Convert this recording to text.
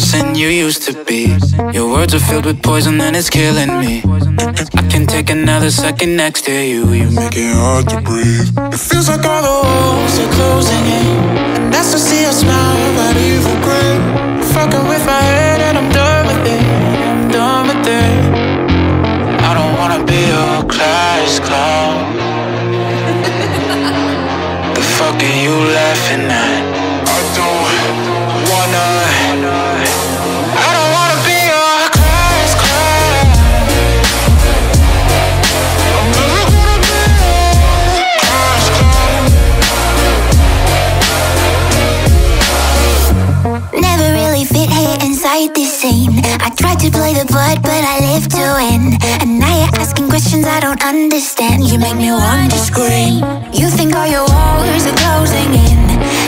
person you used to be. Your words are filled with poison and it's killing me. I can't take another second next to you. You make it hard to breathe. It feels like all the walls are closing in, and I still see your smile, but evil grin. I'm fucking with my head and I'm done with it. I'm done with it. I don't wanna be your class clown. The fuck are you laughing at? The same. I tried to play the part, but I live to win. And now you're asking questions I don't understand. You make me want to scream. You think all your walls are closing in.